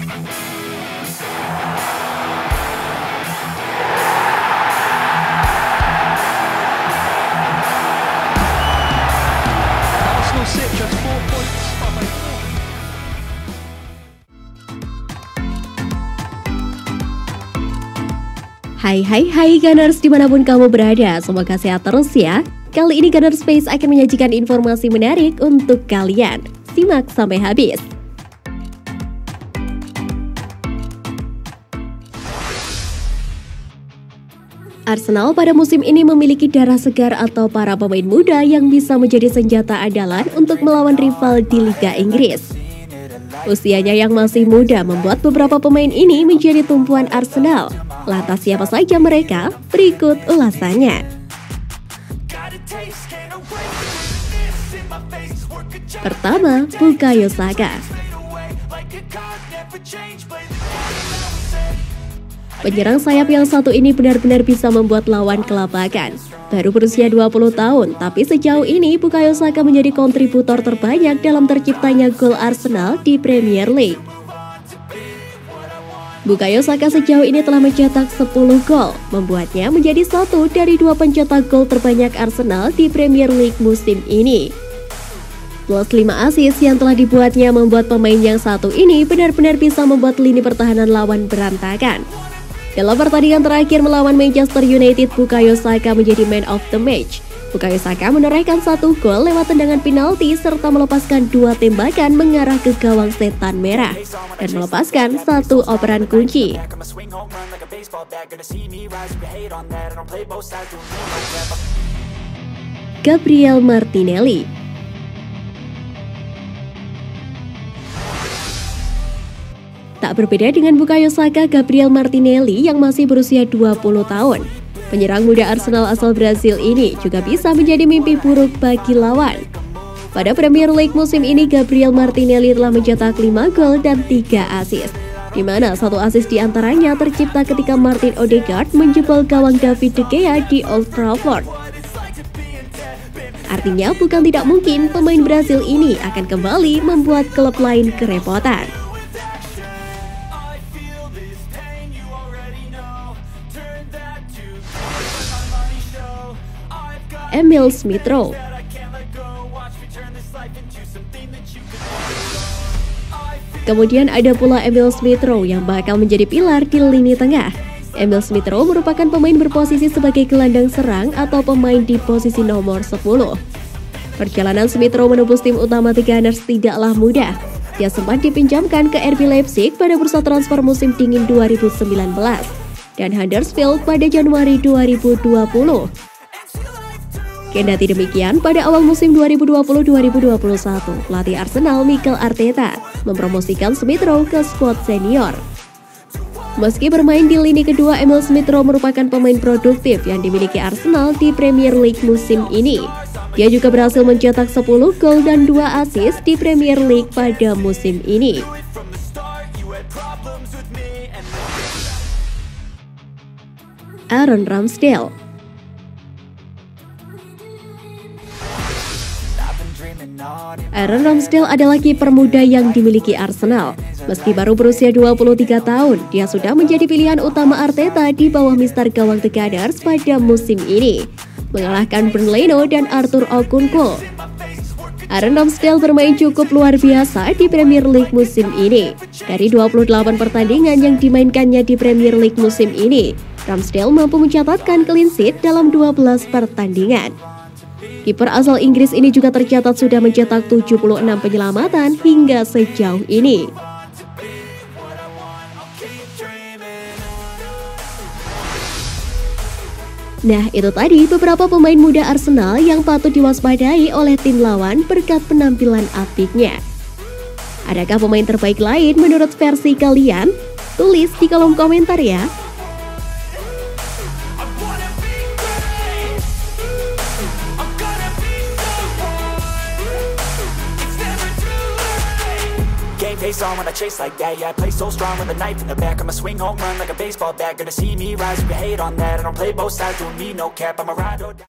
Hai Gunners dimanapun kamu berada, semoga sehat terus ya. Kali ini Gunners Space akan menyajikan informasi menarik untuk kalian. Simak sampai habis. Arsenal pada musim ini memiliki darah segar atau para pemain muda yang bisa menjadi senjata andalan untuk melawan rival di Liga Inggris. Usianya yang masih muda membuat beberapa pemain ini menjadi tumpuan Arsenal. Lantas siapa saja mereka? Berikut ulasannya. Pertama, Bukayo Saka. Penyerang sayap yang satu ini benar-benar bisa membuat lawan kelabakan. Baru berusia 20 tahun, tapi sejauh ini Bukayo Saka menjadi kontributor terbanyak dalam terciptanya gol Arsenal di Premier League. Bukayo Saka sejauh ini telah mencetak 10 gol, membuatnya menjadi satu dari dua pencetak gol terbanyak Arsenal di Premier League musim ini. Plus 5 assist yang telah dibuatnya membuat pemain yang satu ini benar-benar bisa membuat lini pertahanan lawan berantakan. Dalam pertandingan terakhir melawan Manchester United, Bukayo Saka menjadi man of the match. Bukayo Saka menorehkan 1 gol lewat tendangan penalti serta melepaskan 2 tembakan mengarah ke gawang setan merah dan melepaskan 1 operan kunci. Gabriel Martinelli. Tak berbeda dengan Bukayo Saka, Gabriel Martinelli yang masih berusia 20 tahun. Penyerang muda Arsenal asal Brasil ini juga bisa menjadi mimpi buruk bagi lawan. Pada Premier League musim ini, Gabriel Martinelli telah mencetak 5 gol dan 3 assist, di mana 1 assist diantaranya tercipta ketika Martin Odegaard menjebol gawang David de Gea di Old Trafford. Artinya bukan tidak mungkin pemain Brasil ini akan kembali membuat klub lain kerepotan. Emil Smith Rowe. Kemudian ada pula Emil Smith Rowe yang bakal menjadi pilar di lini tengah. Emil Smith Rowe merupakan pemain berposisi sebagai gelandang serang atau pemain di posisi nomor 10. Perjalanan Smith Rowe menembus tim utama The Gunners tidaklah mudah. Dia sempat dipinjamkan ke RB Leipzig pada bursa transfer musim dingin 2019 dan Huddersfield pada Januari 2020. Kendati demikian, pada awal musim 2020-2021, pelatih Arsenal Mikel Arteta mempromosikan Smith Rowe ke skuad senior. Meski bermain di lini kedua, Emil Smith Rowe merupakan pemain produktif yang dimiliki Arsenal di Premier League musim ini. Dia juga berhasil mencetak 10 gol dan 2 assist di Premier League pada musim ini. Aaron Ramsdale. Aaron Ramsdale adalah kiper muda yang dimiliki Arsenal. Meski baru berusia 23 tahun, dia sudah menjadi pilihan utama Arteta di bawah mister gawang The Gunners pada musim ini, mengalahkan Bernleno dan Arthur Okunkul. Aaron Ramsdale bermain cukup luar biasa di Premier League musim ini. Dari 28 pertandingan yang dimainkannya di Premier League musim ini, Ramsdale mampu mencatatkan clean sheet dalam 12 pertandingan. Kiper asal Inggris ini juga tercatat sudah mencetak 76 penyelamatan hingga sejauh ini. Nah, itu tadi beberapa pemain muda Arsenal yang patut diwaspadai oleh tim lawan berkat penampilan apiknya. Adakah pemain terbaik lain menurut versi kalian? Tulis di kolom komentar ya. Face on when I chase like that, yeah, I play so strong with a knife in the back, I'ma swing home run like a baseball bat, gonna see me rise, you hate on that, I don't play both sides, don't need no cap, I'ma ride or die.